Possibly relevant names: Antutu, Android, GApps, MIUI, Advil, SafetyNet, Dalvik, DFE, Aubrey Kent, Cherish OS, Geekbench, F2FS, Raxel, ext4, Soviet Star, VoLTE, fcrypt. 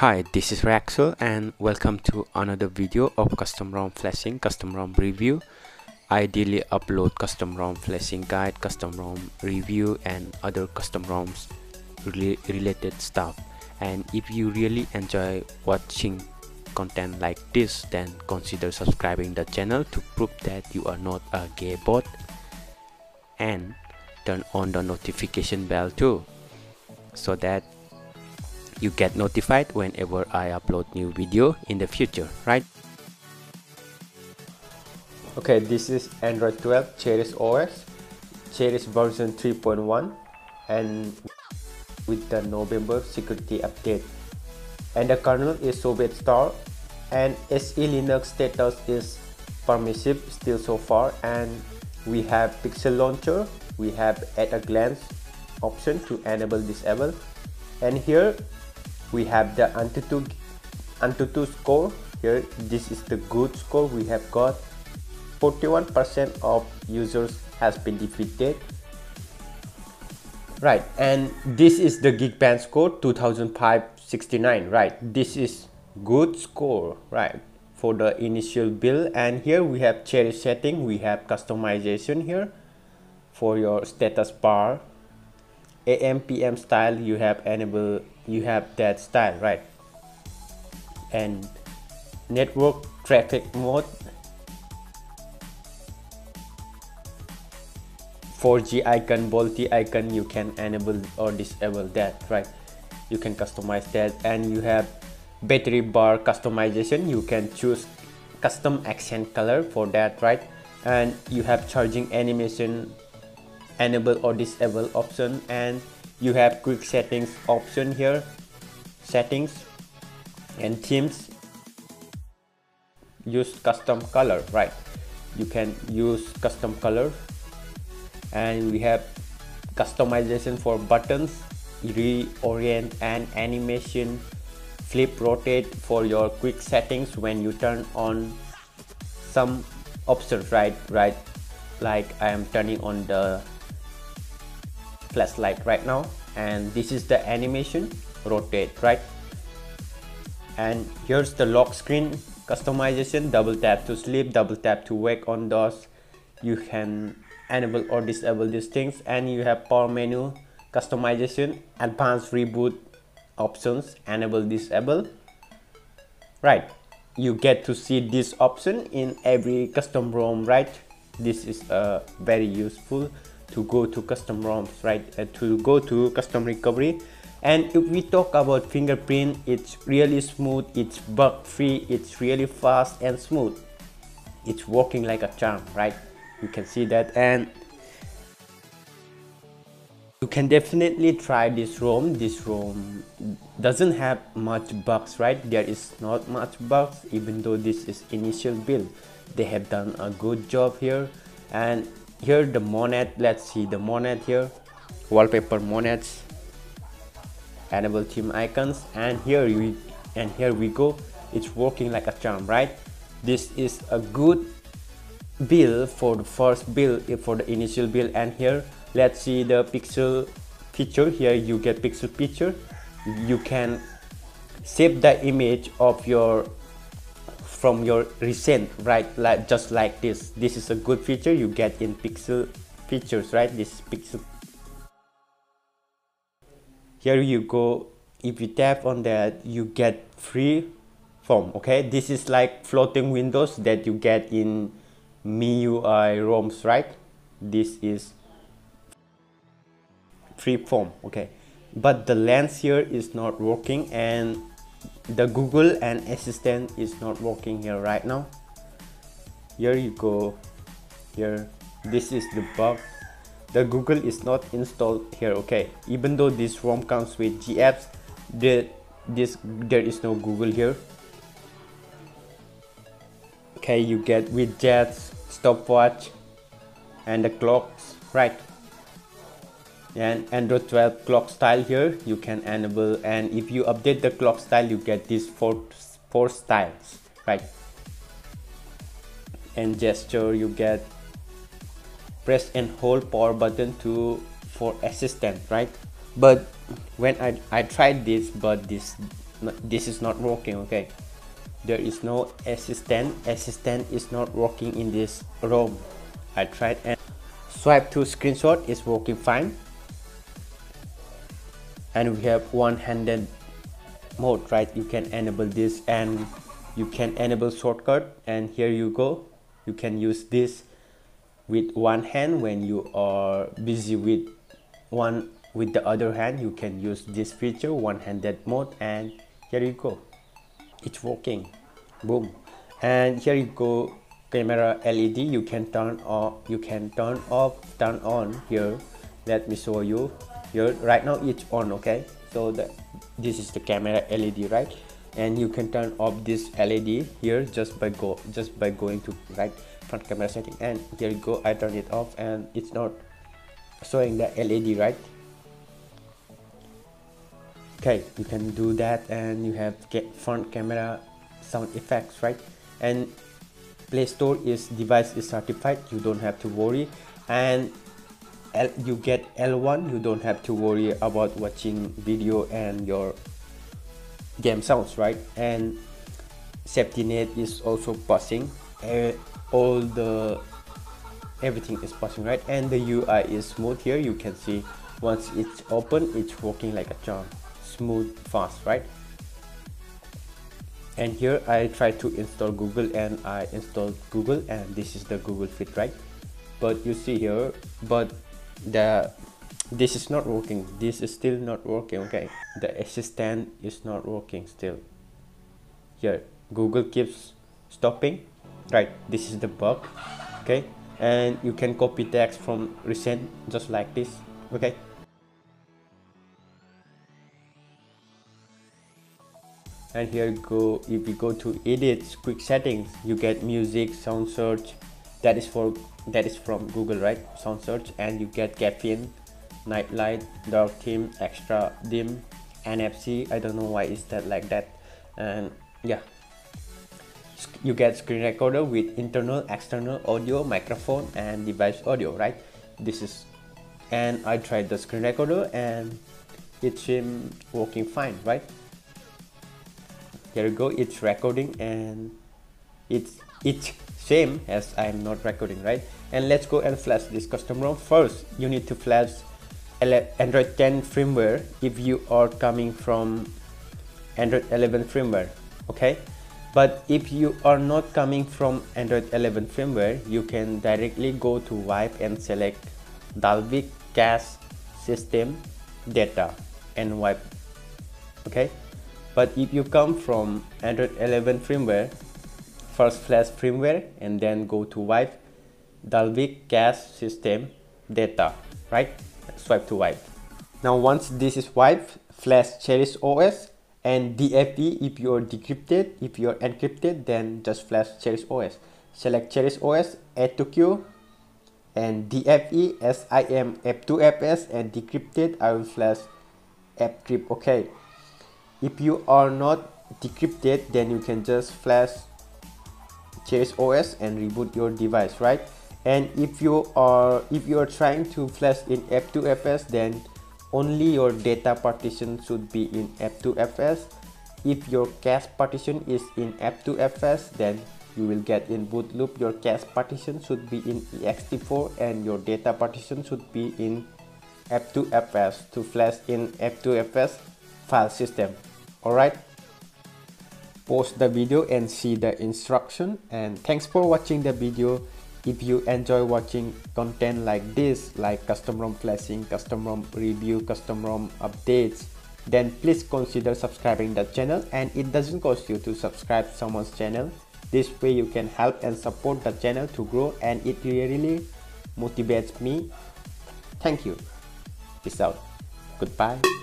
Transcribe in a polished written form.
Hi, this is Raxel and welcome to another video of custom ROM flashing, custom ROM review. I daily upload custom ROM flashing guide, custom ROM review and other custom ROMs related stuff. And if you really enjoy watching content like this, then consider subscribing the channel to prove that you are not a gay bot, and turn on the notification bell too, so that you get notified whenever I upload new video in the future, right? Okay, this is Android 12 Cherish OS, Cherish version 3.1 and with the November security update. And the kernel is Soviet Star and SE Linux status is permissive still so far, and we have pixel launcher, we have at a glance option to enable, disable, and here we have the Antutu score. Here this is the good score we have got. 41% of users has been defeated, right? And this is the Geekbench score 2569, right? This is good score, right, for the initial build. And here we have Cherish setting, we have customization here for your status bar, AM/PM style, you have enable, you have that style, right? And network traffic mode, 4G icon, VoLTE icon, you can enable or disable that, right? You can customize that. And you have battery bar customization, you can choose custom accent color for that, right? And you have charging animation enable or disable option, and you have quick settings option here, settings and themes, use custom color, right? You can use custom color. And we have customization for buttons, reorient and animation, flip rotate for your quick settings when you turn on some options, right, like I am turning on the flashlight right now, and this is the animation rotate, right? And here's the lock screen customization, double tap to sleep, double tap to wake on DOS, you can enable or disable these things. And you have power menu customization, advanced reboot options, enable, disable, right? You get to see this option in every custom ROM, right? This is very useful to go to custom ROMs, right? To go to custom recovery. And if we talk about fingerprint, it's really smooth, it's bug free, it's really fast and smooth, it's working like a charm, right? You can see that. And you can definitely try this ROM. This ROM doesn't have much bugs, right? There is not much bugs, even though this is initial build. They have done a good job here. And here the Monad, let's see the Monad here, wallpaper Monads, enable theme icons, and here we go, it's working like a charm, right? This is a good build for the first build, for the initial build. And here let's see the pixel feature. Here you get pixel feature, you can save the image of your from your recent, right? Like just like this. This is a good feature you get in pixel features, right? This pixel, here you go, if you tap on that you get free form. Okay, this is like floating windows that you get in MIUI ROMs, right? This is free form. Okay, but the lens here is not working, and the Google and Assistant is not working here right now. Here you go, here this is the bug, the Google is not installed here. Okay, even though this ROM comes with GApps, there is no Google here. Okay, you get widgets, stopwatch and the clocks, right? And Android 12 clock style here you can enable, and if you update the clock style you get these four styles, right? And gesture, you get press and hold power button for assistant, right? But when I tried this, but this this is not working. Okay, there is no assistant is not working in this room. I tried and swipe to screenshot is working fine, and we have one-handed mode, right? You can enable this and you can enable shortcut, and here you go, you can use this with one hand when you are busy with the other hand. You can use this feature, one-handed mode, and here you go, it's working. Boom. And here you go, camera LED, you can turn off, you can turn off, turn on. Here, let me show you. Here right now it's on. Okay, so this is the camera LED, right? And you can turn off this LED here just by going to right front camera setting, and here you go, I turn it off and it's not showing the LED, right? Okay, you can do that, and you have front camera sound effects, right? And Play Store is device is certified, you don't have to worry. And you get L1, you don't have to worry about watching video and your game sounds, right? And SafetyNet is also passing, everything is passing, right? And the UI is smooth. Here you can see once it's open, it's working like a charm, smooth, fast, right? And here I try to install Google, and I installed Google, and this is the Google Fit, right? But you see here, but this is not working, this is still not working. Okay, the assistant is not working still. Here Google keeps stopping, right? This is the bug. Okay, and you can copy text from recent just like this. Okay, and here you go, if you go to edits, quick settings, you get music, sound search, that is from Google, right? Sound search. And you get caffeine, night light, dark theme, extra dim, NFC, I don't know why is that like that. And yeah, you get screen recorder with internal, external audio, microphone and device audio, right? This is, and I tried the screen recorder and it seemed working fine, right? Here you go, it's recording, and it's same as I'm not recording, right? And let's go and flash this custom ROM. First you need to flash Android 10 firmware if you are coming from Android 11 firmware. Okay, but if you are not coming from Android 11 firmware, you can directly go to wipe and select Dalvik cache system data and wipe. Okay, but if you come from Android 11 firmware, first flash firmware and then go to wipe Dalvik cache system data, right? Swipe to wipe. Now once this is wiped, flash Cherish OS and DFE if you are decrypted. If you are encrypted, then just flash Cherish OS. Select Cherish OS, add to queue, and DFE as I am F2FS and decrypted, I will flash fcrypt. Okay, if you are not decrypted, then you can just flash Cherish OS and reboot your device, right? And if you are trying to flash in F2FS, then only your data partition should be in F2FS. If your cache partition is in F2FS, then you will get in boot loop. Your cache partition should be in ext4 and your data partition should be in F2FS to flash in F2FS file system. Alright, pause the video and see the instruction, and thanks for watching the video. If you enjoy watching content like this, like custom ROM flashing, custom ROM review, custom ROM updates, then please consider subscribing the channel, and it doesn't cost you to subscribe someone's channel. This way you can help and support the channel to grow, and it really motivates me. Thank you. Peace out. Goodbye.